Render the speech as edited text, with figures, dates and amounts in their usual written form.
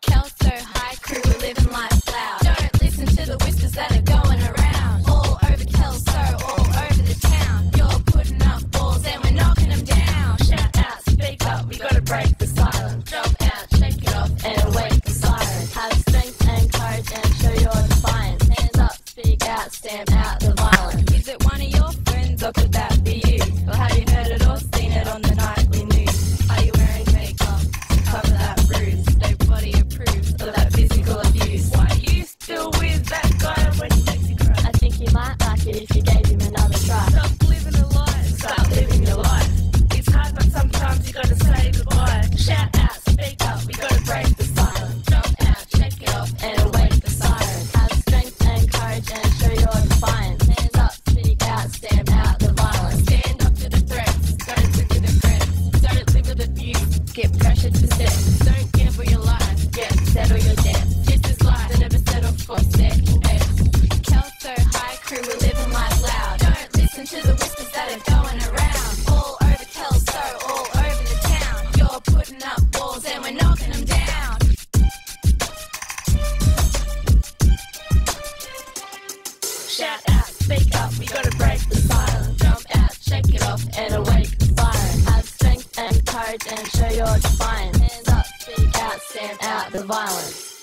Kelso High School, we're living life loud. Don't listen to the whispers that are going around. All over Kelso, all over the town. You're putting up balls and we're knocking them down. Shout out, speak up, we gotta break the silence. Drop out, shake it off and awake the silence. Have strength and courage and show your defiance. Hands up, speak out, stand out the violence. Is it one of your friends or could that be you? Or have you heard it or seen it on the nightly news? Are you wearing makeup to cover that bruise? Nobody approves of that physical abuse. Why are you still with that guy when he makes you cry? I think you might like it if you gave him another try. Stop living a lie, start living your life. It's hard but sometimes you gotta say goodbye. Shout out, speak up, we gotta break the silence. Jump out, shake it off and awake the siren. Have strength and courage and show your defiance. Hands up, speak out, stand out the violence. Stand up to the threats, don't live with regrets. Don't live with abuse, get pressured to step. Don't gamble your life, get settle your debt. This is life, so never settle for second best. Kelso High crew, we're living life loud. Don't listen to the whispers that are going around. All over Kelso, all over the town. You're putting up walls and we're knocking them down. Shout out, speak up, we gotta break the silence. Jump out, shake it off and awake the siren. Have strength and courage and show your defiance. Hands up, speak out, stand out the violence.